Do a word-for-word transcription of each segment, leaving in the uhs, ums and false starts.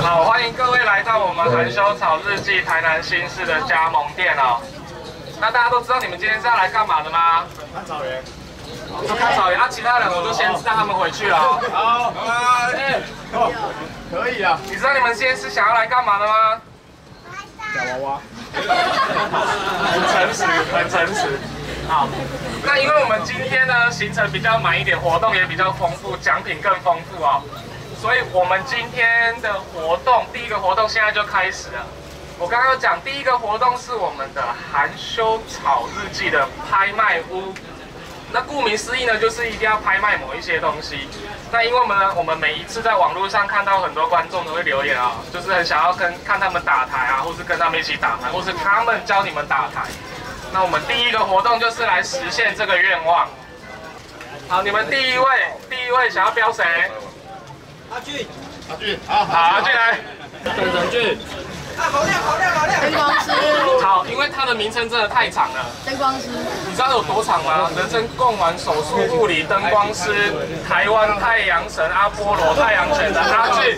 好，欢迎各位来到我们含羞草日记台南新市的加盟店哦。那大家都知道你们今天是要来干嘛的吗？看草原。就看草原，那、啊、其他人我就先让他们回去了、哦。好，拜拜。可以啊。你知道你们今天是想要来干嘛的吗？假娃娃。很诚实，很诚实。好，那因为我们今天呢行程比较满一点，活动也比较丰富，奖品更丰富哦。 所以我们今天的活动，第一个活动现在就开始了。我刚刚有讲，第一个活动是我们的含羞草日记的拍卖屋。那顾名思义呢，就是一定要拍卖某一些东西。那因为我们呢，我们每一次在网络上看到很多观众都会留言啊、哦，就是很想要跟看他们打台啊，或是跟他们一起打台，或是他们教你们打台。那我们第一个活动就是来实现这个愿望。好，你们第一位，第一位想要标谁？ 阿俊，阿俊，好，好，阿俊来，等等俊，啊，好亮，好亮，好亮，灯光师，好，因为他的名称真的太长了，灯光师，你知道有多长吗？人生贡丸手术物理灯光师，台湾太阳神阿波罗太阳神的阿俊，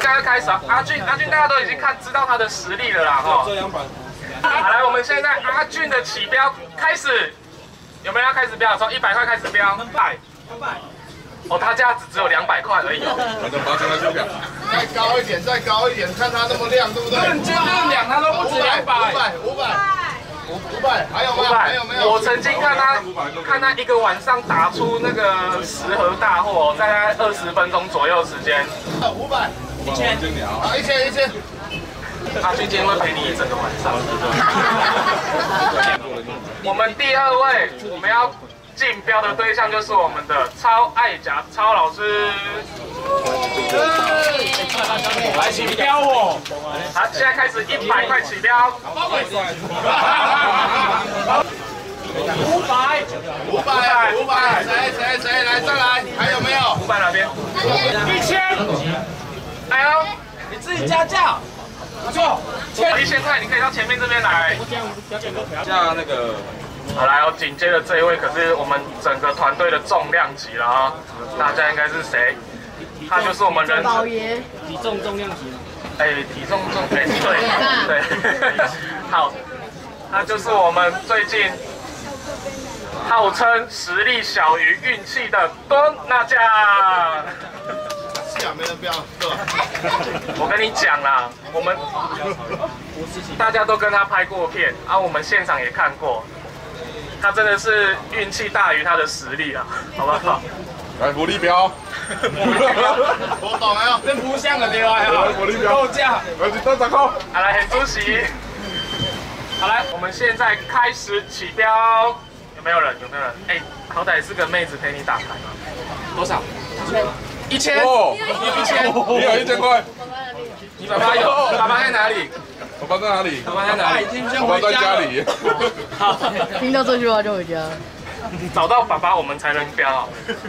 现在开始啊，阿俊，阿俊，大家都已经看知道他的实力了啦，哈，好，来，我们现在阿俊的起标开始，有没有要开始标？从一百块开始标，一百，一百。 哦，他价值只有两百块而已哦。我等把它修表，再高一点，再高一点，看它那么亮，对不对？认真认两，它都不止两百。五百，五百，五五百，还有还有没有？我曾经看他看他一个晚上打出那个十盒大货，大概二十分钟左右时间。五百，一千，啊，一千一千。阿俊今天会陪你一整个晚上。我们第二位，我们要。 竞标的对象就是我们的超爱甲超老师，来起标哦！好，现在开始一百块起标，五百，五百，五百，谁谁谁来再来？还有没有？五百哪边？一千，哎呦，你自己加价。 不错，一千块你可以到前面这边来。像那个，好来哦，紧接着这一位可是我们整个团队的重量级了啊、哦！大家应该是谁？他就是我们人保爷，体重重量级。哎、欸，体重重哎、欸、对对，對好，他就是我们最近号称实力小于运气的多娜酱。 我跟你讲啦，我们大家都跟他拍过片啊，我们现场也看过，他真的是运气大于他的实力啊，好不好？来福利标，我懂了，真不像个对吧？来福利标，报价，来多少块？好来，很主席，好来，我们现在开始起标，有没有人？有没有人？哎，好歹是个妹子陪你打牌嘛，多少？ 一千，一千，你有一千块。你爸爸有，爸爸在哪里？爸爸在哪里？爸爸在哪里？爸爸在家里。好，听到这句话就回家。找到爸爸，我们才能标。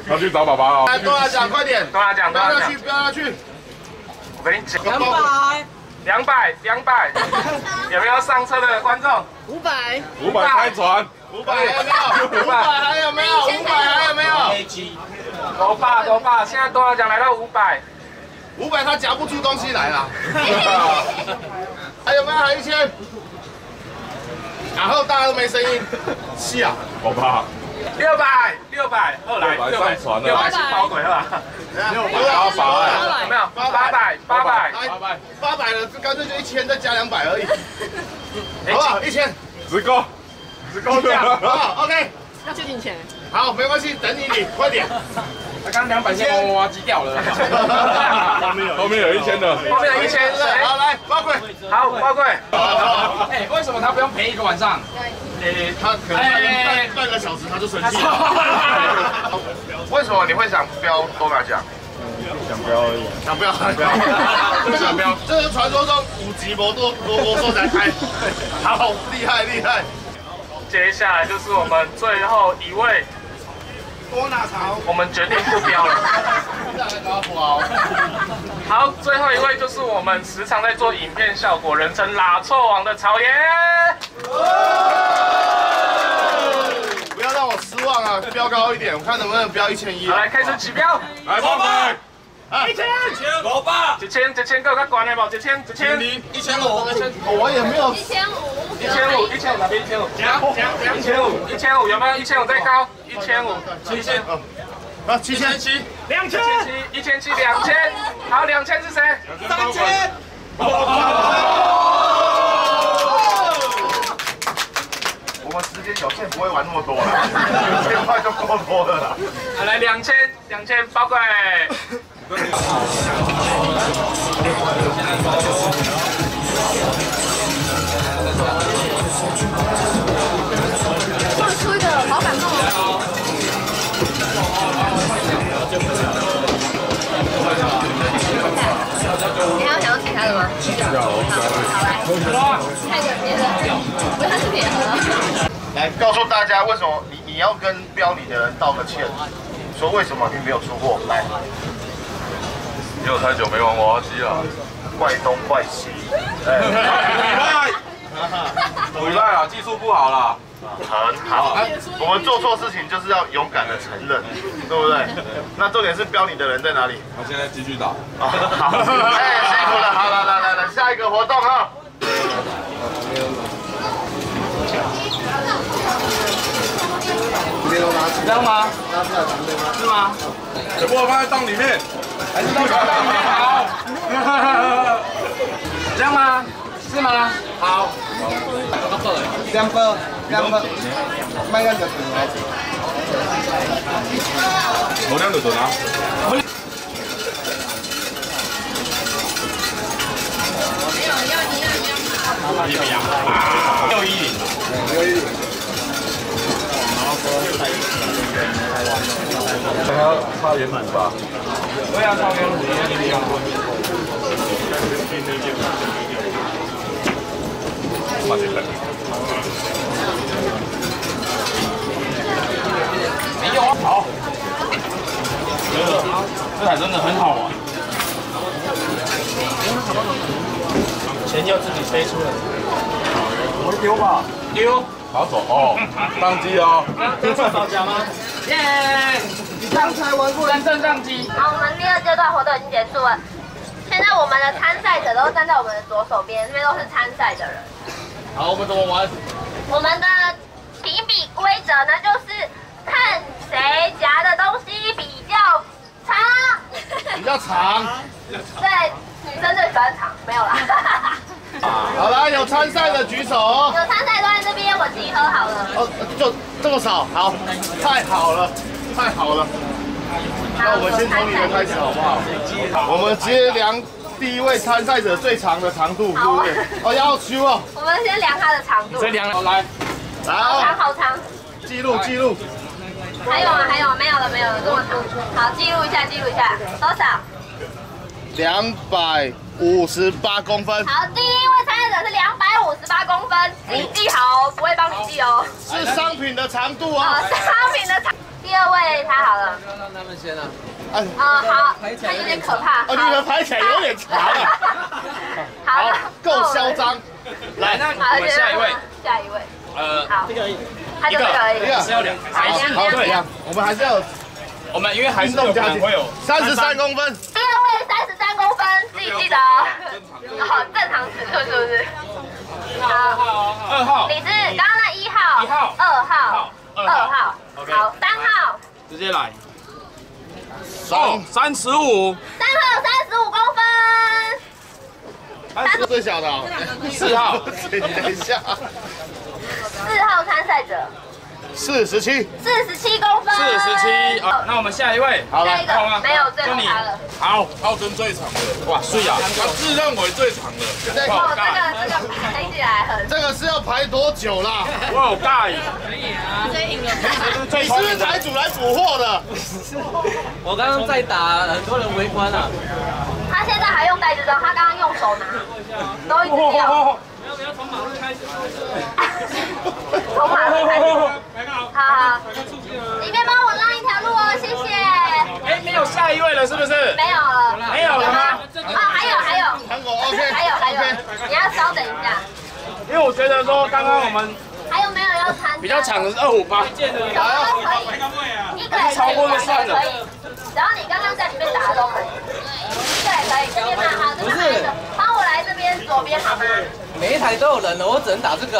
要去找爸爸哦。来，多来讲，快点，多来讲，多来讲。不要下去，不要下去。我跟你讲。两百，两百，两百。有没有上车的观众？五百，五百开船。五百还有没有？五百还有没有？五百还有没有？ 头发头发，现在多少奖来到五百，五百他夹不出东西来了。还有没有？还一千？然后大家都没声音。是啊，好吧。六百，六百，二来，六百船了，六百是包鬼了吧？六百八百，有没有？八百，八百，八百，八百了，干脆就一千再加两百而已，好不好？一千，只够，只够的，好不好 ？OK。 要确定钱。好，没关系，等你领，快点。他刚两百先哇哇击掉了。后面有，后面有一千的，后面有一千的。好，来，包贵。好，包贵。哎，为什么他不用陪一个晚上？哎，他可能半个小时他就生气了。为什么你会想标多拿奖？想标而已，想标，想标，就想标。这是传说中五级魔多多魔兽才开。好，厉害厉害。 接下来就是我们最后一位，多拿草，我们决定不标了。好，最后一位就是我们时常在做影片效果，人称“拉臭王”的草爷。不要让我失望啊！标高一点，我看能不能标一千一。来，开始起标。来，八百。一千。一千。五百。一千，一千，够较悬的无？一千，一千。一千五。一千。我也没有。一千五。一千五，一千五哪边？一千五。一千五，一千五有没有？一千五再高。 一千五，七千，啊，七千七，两千七，一千七，两千，好，两千是谁？三千，我们时间有限，不会玩那么多了，九千块就够多了啦。好，来两千，两千，包鬼。做出一个好感动。 你还有想要其他的吗？好，来，看个别的，不要是别的。来告诉大家为什么你你要跟标你的人道个歉，说为什么你没有出货。来，因为我太久没玩娃娃机了，怪东怪西。哎，不赖，不赖啊，技术不好啦。 很好，我们做错事情就是要勇敢的承认，对不对？那重点是标你的人在哪里？我现在继续打。好，哎，辛苦了，好，来来来来，下一个活动哈。这样吗？是吗？全部放在洞里面，还是到洞里面好？这样吗？ 是吗？好，两包，两包，买两就对了。我两就对了。一百呀，六一零，六一零。想要超圆满吧？我要超圆满。 好的，没有啊，好，觉得这台真的很好玩，钱要自己飞出来，我丢吧，丢，拿走哦，当机哦，这是造假吗？耶，你刚才玩过三正当机。好，我们第二阶段活动已经结束了，现在我们的参赛者都站在我们的左手边，这边都是参赛的人。 好，我们怎么玩？我们的评比规则呢，就是看谁夹的东西比较长。比较长。对，女生最喜欢长，没有啦。好啦，有参赛的举手。有参赛都在这边，我自己喝好了。哦，就这么少，好，太好了，太好了。那我们先从你们开始好不好？我们直接量。 第一位参赛者最长的长度，好，哦，要修哦。我们先量它的长度。先量，好来，好长好长，记录记录。还有啊，还有没有了？没有了，这么长。好，记录一下，记录一下，多少？两百五十八公分。好，第一位参赛者是两百五十八公分，你记好哦，不会帮你记哦。是商品的长度哦。哦，商品的长。第二位他好了。让他们先啊。 啊，好，它有点可怕。哦，你们排起来有点长啊。好，够嚣张。来，那我们下一位，下一位。呃，好，这个而已，一个还是要两，还是好对，我们还是要，我们因为还是有家庭会有三十三公分。第二位三十三公分，自己记得哦。好，正常尺寸是不是？好，二号，你是刚刚那一号，一号，二号，二号，好，三号，直接来。 哦，三十五，三号三十五公分，三十最小的，四号，等一下，四号参赛者，四十七，四十七公分，四十七，啊，那我们下一位，好了，没有最长了，好，澳洲最长的，哇，是啊，他自认为最长的，哦，这个这个排起来很，这个是要排多久啦？我好尬耶，可以啊，最硬了。 你是不是台主来捕获的？我刚刚在打，很多人围观啊。他现在还用袋子装，他刚刚用手拿，都一直掉。没有没有，从马路开始。从马路开始。好好，你别帮我让一条路。谢谢。哎，没有下一位了，是不是？没有了，没有了吗？啊，还有还有，糖果 OK， 还有还有，你要稍等一下，因为我觉得说刚刚我们还有没有要谈比较长的是二五八，有都可以，一个也超过就算了，只要你刚刚在里面打都可以，一个也可以，这边蛮好，不是，帮我来这边左边好吗？每一台都有人了，我只能打这个。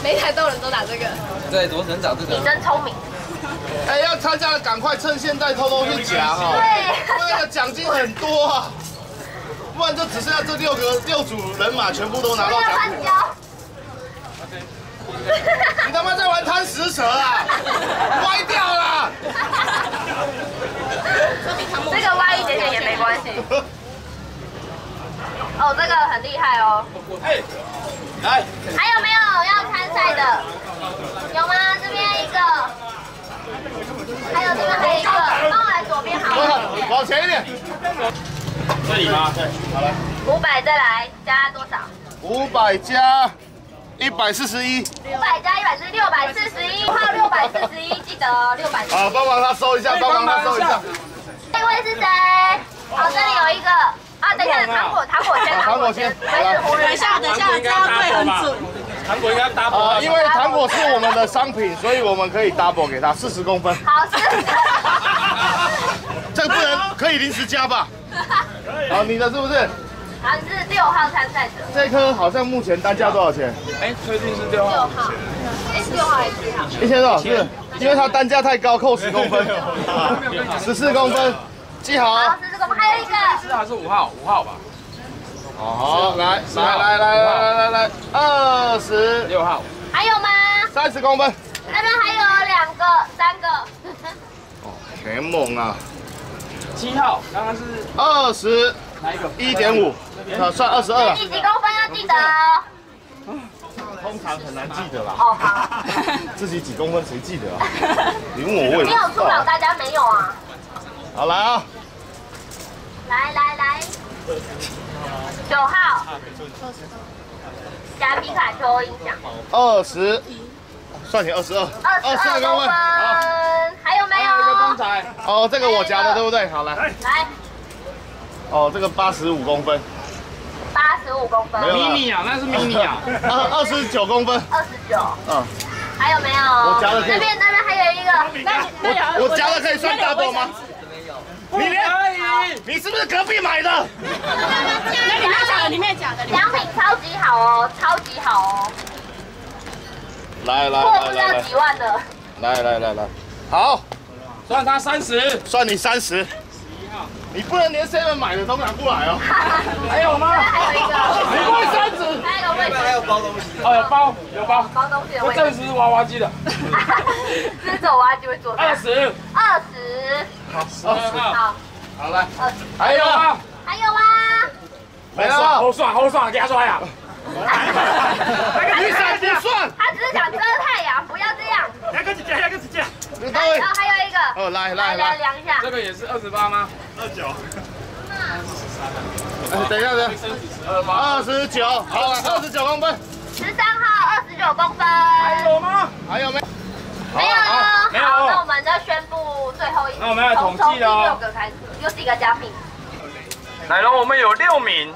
每台都有人都打这个，对，我只能找这个。你真聪明。哎，要参加的赶快趁现在偷偷去夹哈。对。对啊，奖金很多啊，不然就只剩下这六个六组人马全部都拿到奖品。你他妈在玩贪食蛇啊！歪掉了。这个歪一点点也没关系。哦，这个很厉害哦。哎。 来，还有没有要参赛的？有吗？这边一个，还有这边还有一个，帮我来左边好了。往前一点。这里吗？对，好了。五百再来加多少？五百加一百四十一。五百加一百是六百四十一，号六百四十一，记得哦，六百。好，帮忙他收一下，帮忙他收一下。这位是谁？好，这里有一个。 啊，等一下，糖果，糖果先，糖果先，还是湖人？等一下，等一下，搭配很准。糖果应该 double 啊，因为糖果是我们的商品，所以我们可以 double 给他四十公分。好，四十。这个不能，可以临时加吧？好，你的是不是？啊，你是六号参赛者。这颗好像目前单价多少钱？哎，最近是六号。六号。哎，六号还是几号？一千多少？是，因为它单价太高，扣十公分，十四公分。 记好，老师，这个我们还有一个，四还是五号？五号吧。好，来，来来来来来来，二十六号。还有吗？三十公分。那边还有两个、三个。哦，全猛啊！七号，刚刚是二十，哪一个？一点五，啊，算二十二了。第几公分要记得哦。通常很难记得吧？哦，好。自己几公分谁记得啊？你问我，我也没有助长大家没有啊。 好来啊！来来来，九号，夹皮卡丘音响，二十，算你二十二，二十二公分，还有没有？还有一个公仔，哦，这个我夹的对不对？好来，来，哦，这个八十五公分，八十五公分，迷你啊，那是迷你啊，二二十九公分，二十九，嗯，还有没有？我夹的这边这边还有一个，那我夹的可以算 double 吗？ 你可以，你是不是隔壁买的？那里面假的，里面假的。奖品超级好哦，超级好哦。来来来来来，破不了几万的。来来来来，好，算他三十，算你三十。十一号，你不能连 seven 买的都拿过来哦。还有吗？还有一个，你会三十？还有卫生纸，还有包东西。哦，有包，有包。包东西的卫生纸。这是娃娃机的。这是娃娃机会做。二十。二十。 好，好，好来，还有吗？还有吗？没有，好爽，好爽，给他刷呀！雨伞不算，他只是想遮太阳，不要这样。两个姐姐，两个姐姐。还有，还有一个。哦，来来来，量一下。这个也是二十八吗？二九。哎，等一下，等一下。二十九，好，二十九公分。十三号，二十九公分。还有吗？还有没？ 没有了，没有。那我们就宣布最后一，那我们要统计了哦。从第六个开始，又是一个奖品。奶龙，我们有六名，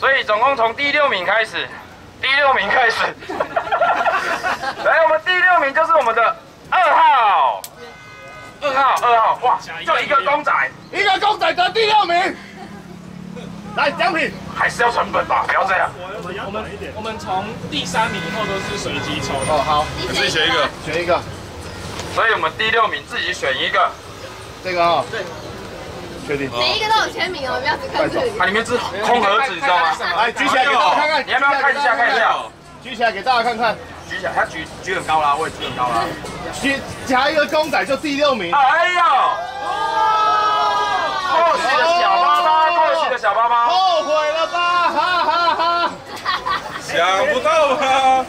所以总共从第六名开始，第六名开始。来，我们第六名就是我们的二号，二号，二号，哇，就一个公仔，一个公仔得第六名。来，奖品还是要成本吧，不要这样。我们我们从第三名以后都是随机抽的。哦，好，你自己选一个，选一个。所以我们第六名自己选一个，这个啊，对，确定。每一个都有签名哦，不要只看这里。它里面是空盒子，你知道吗？来，举起来给大家看看。你要不要看一下？看一下，举起来给大家看看。举起来，他举举很高啦，我也举很高啦。举夹一个公仔就第六名。哎呦！哦，恭喜的小妈妈。 小包包，后悔了吧？哈哈哈！想不到吧？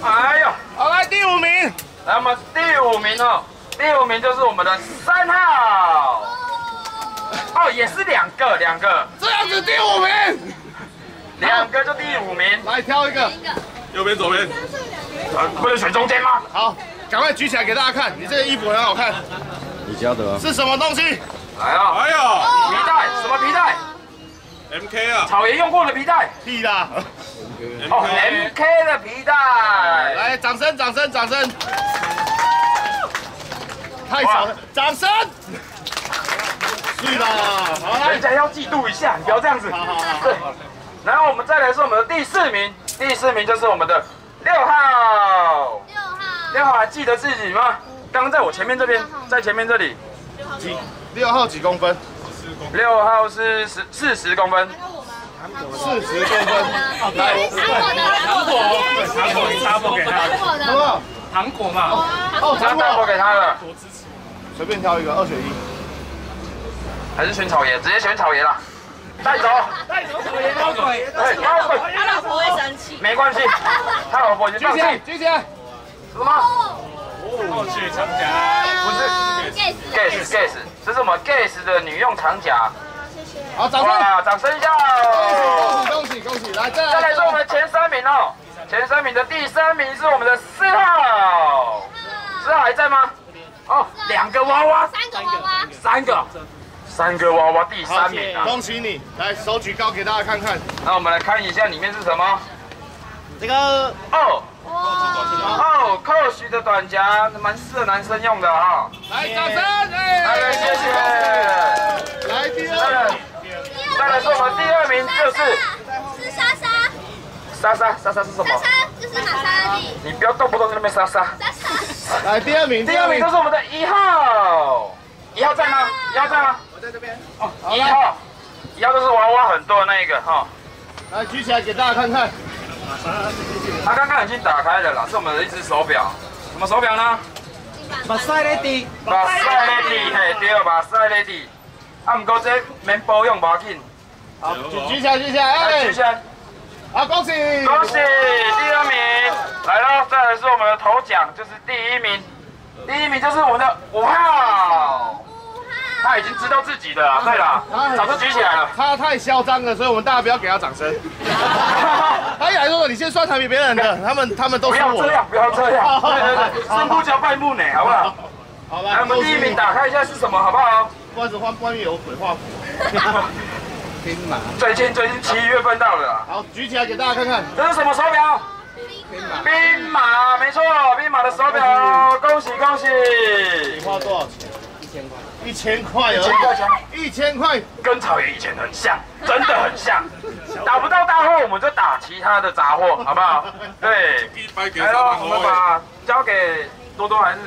哎呀，好来第五名，那么第五名哦，第五名就是我们的三号，哦，也是两个两个，这样子第五名，两个就第五名，来挑一个，右边左边，不能选中间吗？好，赶快举起来给大家看，你这个衣服很好看，你家的啊。是什么东西？来啊！哎呀，皮带，什么皮带 ？M K 啊，草爷用过的皮带。屁啦！哦 ，M K 的皮带。来，掌声，掌声，掌声！太吵了，掌声！是的，好，人家要嫉妒一下，你不要这样子。好好好。对，然后我们再来是我们的第四名，第四名就是我们的六号。六号。六号还记得自己吗？ 刚刚在我前面这边，在前面这里，几六号几公分？六号是十四十公分。四十公分。来，糖果，糖果，糖果给他了。糖果嘛。哦，糖果给他了。随便挑一个，二选一。还是选草爷，直接选草爷啦。带走。带走草爷，猫腿。对，猫腿。他老婆会生气。没关系，他老婆已经放弃。举起来，什么？ 过去长夹不是 ，gas gas， 这是我们 gas 的女用长夹。好，掌声！掌声一下！恭喜恭喜恭喜！来，再来！再来是我们前三名哦，前三名的第三名是我们的四号，四号还在吗？哦，两个娃娃，三个娃娃，三个，三个娃娃，第三名啊！恭喜你！来，手举高给大家看看。那我们来看一下里面是什么？这个哦。 哦 ，Coach 的短夹蛮适合男生用的啊！来，掌声！来，谢谢。来第二，再来是我们第二名就是是莎莎。莎莎，莎莎是什么？莎莎就是玛莎拉蒂。你不要动不动在那边莎莎。莎莎。来第二名，第二名就是我们的一号。一号在吗？一号在吗？我在这边。哦，一号，一号就是娃娃很多的那一个哈。来举起来给大家看看。 他刚刚已经打开了啦，是我们的一只手表，什么手表呢？马赛雷迪，马赛雷迪，嘿，对，马赛雷迪。啊，不过这免保养要紧。好，举起来，举起来，哎，举起来。好，恭喜，恭喜，第二名。来了，再来是我们的头奖，就是第一名。第一名就是我们的五号。 他已经知道自己的了，对了，早就举起来了。他太嚣张了，所以我们大家不要给他掌声。他一来说：“你先算台比别人的，他们他们都是我。”不要这样，不要这样。对对对，胜不骄败木馁，好不好？好吧。来，我们第一名打开一下是什么，好不好？关子换关羽有鬼画符。天马。最近最近七月份到了。好，举起来给大家看看。这是什么手表？兵马，没错，兵马的手表。恭喜恭喜。你花多少钱？ 一千块，一千块钱，一千块，跟草爷以前很像，真的很像。打不到大货，我们就打其他的杂货，好不好？对，来喽，我们把交给多多还是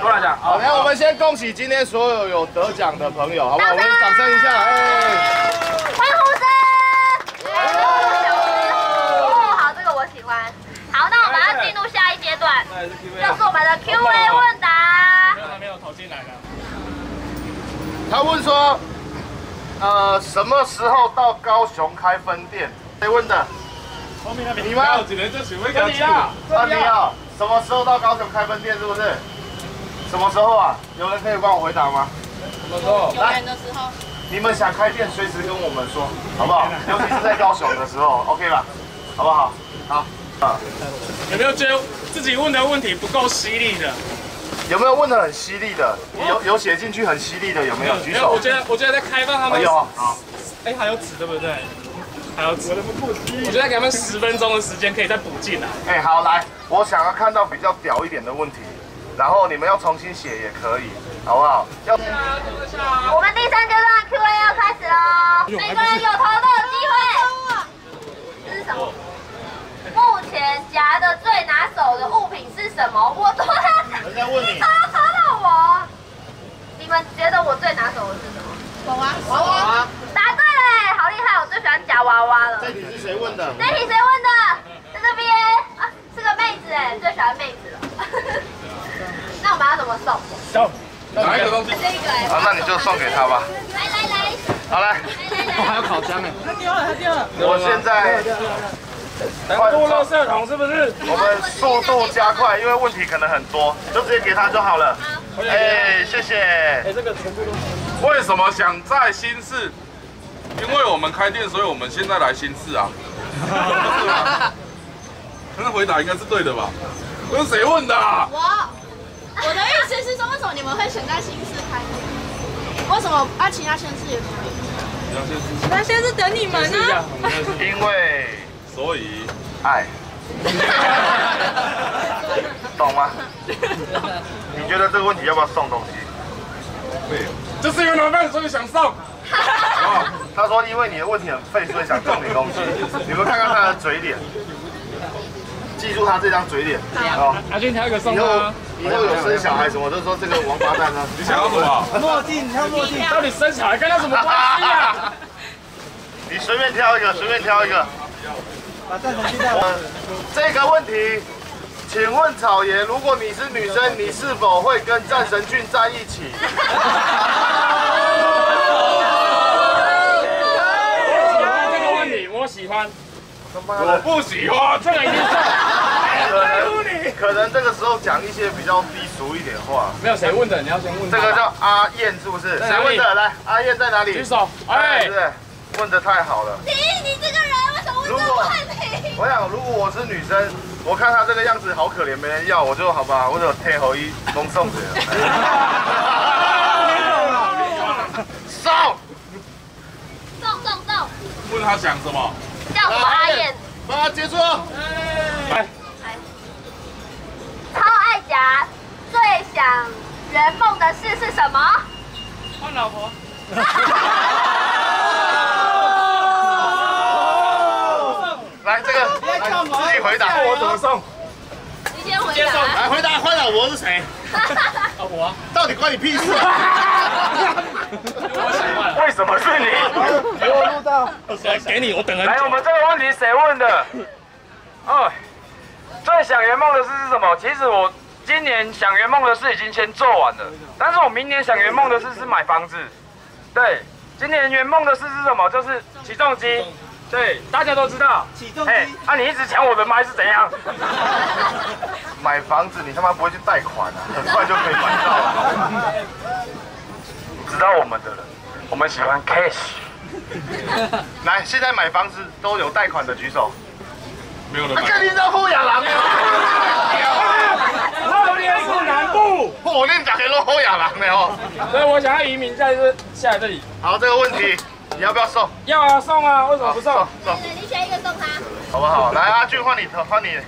多来讲。好，那我们先恭喜今天所有有得奖的朋友，好不好？我们掌声一下，哎，欢呼声！哦，好，这个我喜欢。好，那我们要进入下一阶段，就是我们的 Q A 问答。没有，没有投进来的。 他问说，呃，什么时候到高雄开分店？谁问的？你吗？你呀，啊你啊，什么时候到高雄开分店？是不是？什么时候啊？有人可以帮我回答吗？什么时候？有人的时候。你们想开店，随时跟我们说，好不好？尤其是在高雄的时候 ，OK 吧？好不好？好。啊，有没有觉得自己问的问题不够犀利的？ 有没有问的很犀利的？有有写进去很犀利的有没有？举手。我觉得我觉得在开放他们。有啊。哎，还有纸对不对？还有纸。我觉得给他们十分钟的时间可以再补进来。哎，好来，我想要看到比较屌一点的问题，然后你们要重新写也可以，好不好？要。我们第三阶段 Q A 要开始喽，每个人有投票的机会。这是什么？ 目前夹的最拿手的物品是什么？我都在问你，他插到我。你们觉得我最拿手的是什么？娃娃，娃娃。答对了，好厉害！我最喜欢夹娃娃了。这题是谁问的？这题谁问的？在这边啊，是个妹子哎，最喜欢妹子了。那我们要怎么送？送哪一个东西？这个哎。好，那你就送给他吧。来来来。好来。我还有烤箱哎。他丢了，他丢了。我现在。 多肉色桶是不是？我们速度加快，因为问题可能很多，就直接给他就好了。哎，谢谢。哎，这个全部都。为什么想在新市？因为我们开店，所以我们现在来新市啊。是吧？那回答应该是对的吧？那是谁问的？我。我的意思是说，为什么你们会选在新市开店？为什么啊？其他县市也可以？其他县市，其他县市等你们呢。因为，所以爱。懂吗？你觉得这个问题要不要送东西？对，就是因为老板所以想送。他说因为你的问题很废，所以想送你东西。你们看看他的嘴脸。 记住他这张嘴脸啊！阿俊挑一个送他。以后有生小孩什么，都说这个王八蛋呢。你想要什么？墨镜，你挑墨镜。到底生小孩跟他什么关系啊？你随便挑一个，随便挑一个。把赞同记下来。这个问题，请问草爷，如果你是女生，你是否会跟战神俊在一起？ 我不喜欢，这个已经是在乎你。可能这个时候讲一些比较低俗一点话。没有谁问的，你要先问。这个叫阿燕是不是？谁问的？来，阿燕在哪里？举手。哎，对，问的太好了。你你这个人为什么问这问题？我想，如果我是女生，我看她这个样子好可怜，没人要，我就好吧，我就退后一恭送的。送送送送。问他想什么？ 叫什么阿燕？把它结束。来，超爱家最想圆梦的事是什么？换老婆。来，这个自己回答，我怎么送？你先回答。来回答换老婆是谁？老婆。到底关你屁事？ 为什么是你？给我录到，给你，我等了。来，我们这个问题谁问的？哦，最想圆梦的事是什么？其实我今年想圆梦的事已经先做完了，但是我明年想圆梦的事是买房子。对，今年圆梦的事是什么？就是起重机。对，大家都知道。起重机。哎，啊，你一直抢我的麦是怎样？买房子，你他妈不会去贷款啊？很快就可以买到了。 知道我们的人，我们喜欢 cash。来，现在买房子都有贷款的举手。没有人。啊，肯定在富雅郎。后面是南部。我跟你讲，都富雅郎的哦。所以我想要移民在这下来这里。好，这个问题你要不要送？要啊，送啊，为什么不送？送。你选一个送他。好不好？来，阿俊换你，换你。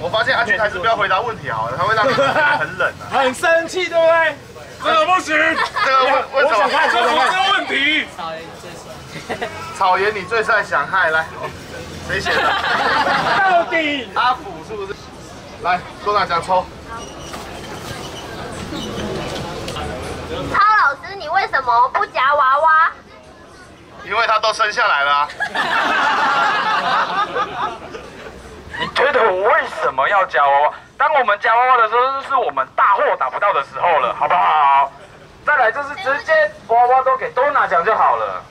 我发现阿俊还是不要回答问题好了，他会让你很冷啊。很生气，对不对？ 这个不行，这个为为什么？这是什么问题？草爷最帅，草爷你最帅，想害来，谁写的？到底阿普是不是？来，多拿奖抽。超老师，你为什么不夹娃娃？因为他都生下来了啊。你觉得我为什么要夹娃娃？ 当我们夹娃娃的时候，就是我们大货打不到的时候了，好不好？再来就是直接娃娃都给多拿奖就好了，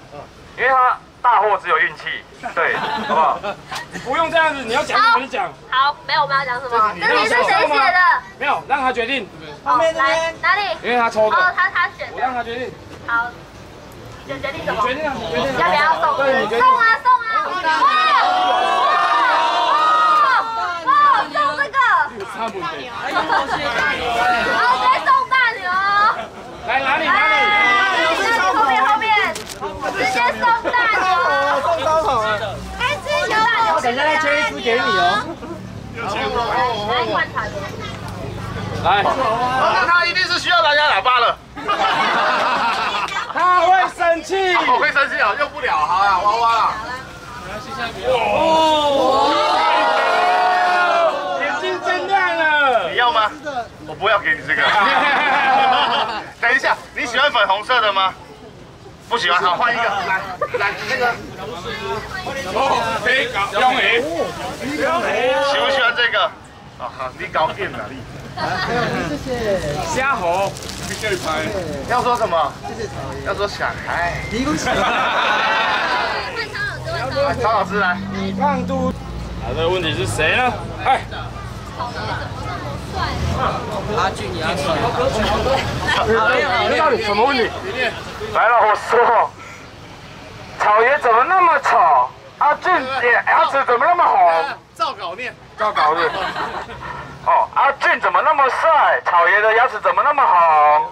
因为他大货只有运气，对，好不好？你不用这样子，你要讲什么就讲。好，没有，我们要讲什么？这题是谁写的？没有，让他决定。好，来哪里？因为他抽的。哦，他他选的。我让他决定。好，你决定什么？决定啊，决定。要不要送？送啊，送啊！ 送大牛！好，再送大牛！来哪里？哪里？后面后面，直接送大牛！送超好啊！哎，这是大牛！等一下再切一只给你哦。来观察。来，那他一定是需要蓝牙喇叭了。他会生气。我会生气啊，用不了啊，娃娃啦。哦。 我不要给你这个。等一下，你喜欢粉红色的吗？不喜欢，好换一个。来，来那个。哦，你搞杨梅。喜不喜欢这个？啊哈，你搞定了你。谢谢。虾猴。谢谢拍。要说什么？谢谢曹爷。要说小孩。你恭喜。来，曹老师来。你胖嘟。啊，这个问题是谁呢？哎。 阿俊，你要吃？到底什么问题？来了，我说，草爷怎么那么丑？阿俊也牙齿怎么那么红？照稿念，照稿念。哦，阿俊怎么那么帅？草爷的牙齿怎么那么红？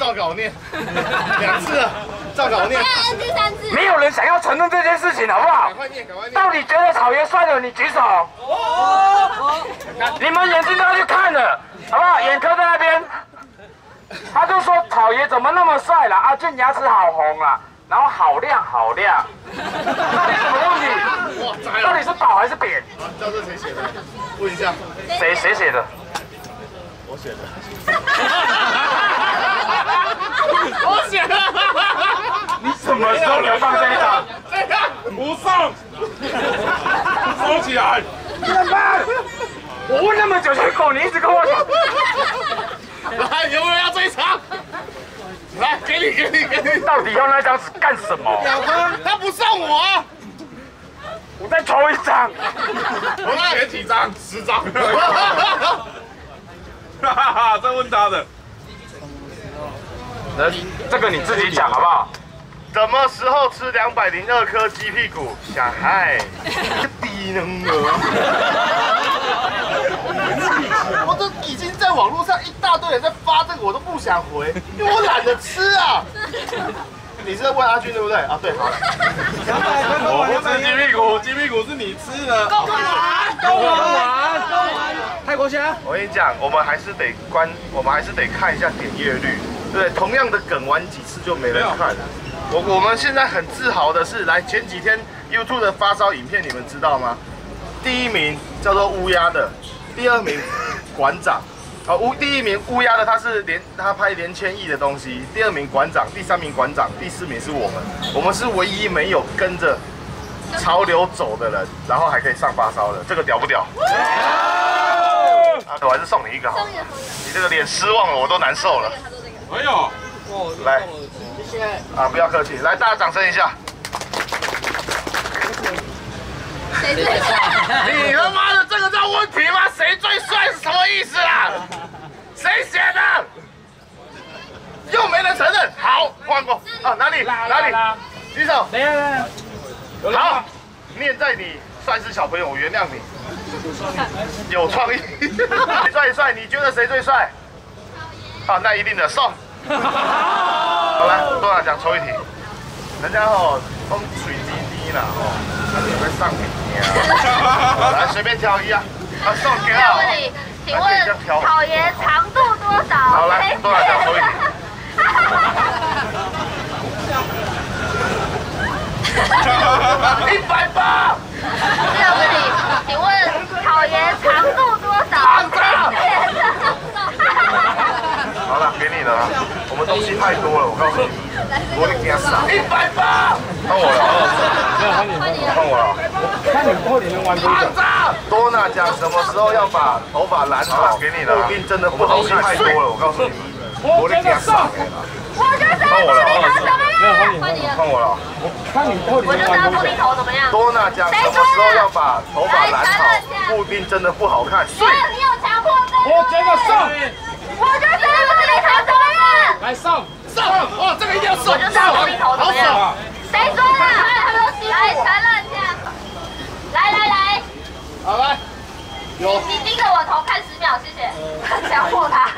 照稿念，两次了，照稿念，第三次，没有人想要承认这件事情，好不好？赶快念，赶快念。到底觉得草爷帅的，你举手。哦，你们眼睛都要去看了，好不好？眼科在那边，他就说草爷怎么那么帅啦？阿俊牙齿好红啦，然后好亮好亮，到底什么问题？哇，宰了！到底是倒还是扁？叫这谁写的？问一下，谁谁写的？我写的。 我写的，你什么时候来放这一张？这个不送，收起来。怎么？我问那么久，结果你一直跟我讲。来，有没有要这一张？来，给你，给你，给你。到底要那张是干什么？他不送我啊。我再抽一张。我那有几张？十张。哈哈哈！在问他的。 这个你自己讲好不好？什么时候吃两百零二颗鸡屁股？想嗨，低能儿！我都已经在网络上一大堆人在发这个，我都不想回，因为我懒得吃啊。你是在问阿俊对不对？啊，对，好了。我不吃鸡屁股，鸡屁股是你吃的。够玩，够玩，够玩！泰国虾。我跟你讲，我们还是得关，我们还是得看一下点阅率。 对，同样的梗玩几次就没人看了。我我们现在很自豪的是，来前几天 YouTube 的发烧影片，你们知道吗？第一名叫做乌鸦的，第二名馆长。啊、哦，乌第一名乌鸦的他是连他拍连千亿的东西，第二名馆长，第三名馆长，第四名是我们。我们是唯一没有跟着潮流走的人，然后还可以上发烧的，这个屌不屌？啊，我还是送你一个好了，你这个脸失望了，我都难受了。 哎呦，来，谢谢啊！不要客气，来，大家掌声一下。谁最帅？你他妈的这个叫问题吗？谁最帅是什么意思啦？谁写的？又没人承认。好，换过啊，哪里哪里？举手。没有没有。好，念在你算是小朋友，我原谅你。有创意。谁最帅？你觉得谁最帅？ 啊，那一定的送。好了，多少奖抽一题。人家哦，风水滴滴啦哦，那你会上名啊？来随便挑一啊，啊送给我。请问草爷长度多少？好了，多少奖抽一题。一百八。对不起，请问草爷长度多少？长度。 好了，给你了啦。我们东西太多了，我告诉你，我的天啊！一百八，换我了，换你，换我了。看你过年能玩多久？多娜讲什么时候要把头发染好？给你了，真的不东西太多了，我告诉你们，我的天啊！我就知道玻璃头怎么样？换你了，换我了。我看你过年能玩多久？玻璃头怎么样？多娜讲什么时候要把头发染好？布丁真的不好看。所以你有强迫症。我觉得上。 我就觉得玻璃头怎么样？来上上哦，这个一定要上！我就知道玻璃头怎么样。谁说的？来承认一下。来来来。好来。你你盯着我头看十秒，谢谢。强迫他。